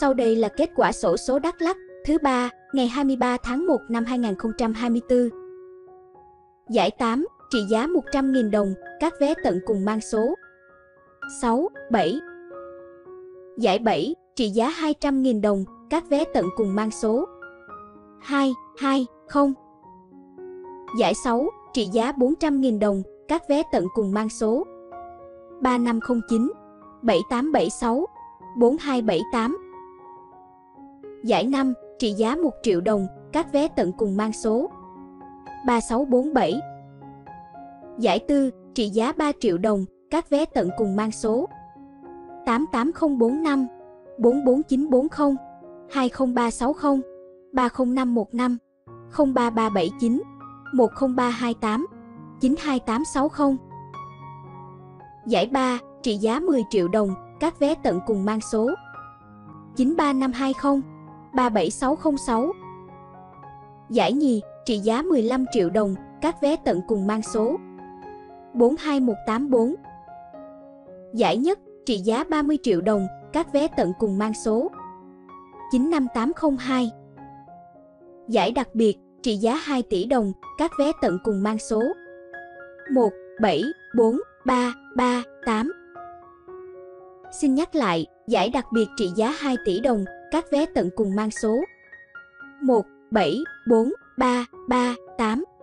Sau đây là kết quả xổ số Đắk Lắk thứ 3 ngày 23 tháng 1 năm 2024. Giải 8, trị giá 100.000 đồng, các vé tận cùng mang số 6, 7. Giải 7, trị giá 200.000 đồng, các vé tận cùng mang số 2, 2, 0. Giải 6, trị giá 400.000 đồng, các vé tận cùng mang số 3509, 7876, 4278. Giải 5, trị giá 1 triệu đồng, các vé tận cùng mang số 3647. Giải 4, trị giá 3 triệu đồng, các vé tận cùng mang số 88045, 44940, 20360, 30515, 03379, 10328, 92860. Giải 3, trị giá 10 triệu đồng, các vé tận cùng mang số 93520, 37606. Giải nhì, trị giá 15 triệu đồng, các vé tận cùng mang số 42184. Giải nhất, trị giá 30 triệu đồng, các vé tận cùng mang số 95802. Giải đặc biệt, trị giá 2 tỷ đồng, các vé tận cùng mang số 174338. Xin nhắc lại, giải đặc biệt trị giá 2 tỷ đồng, các vé tận cùng mang số 174338.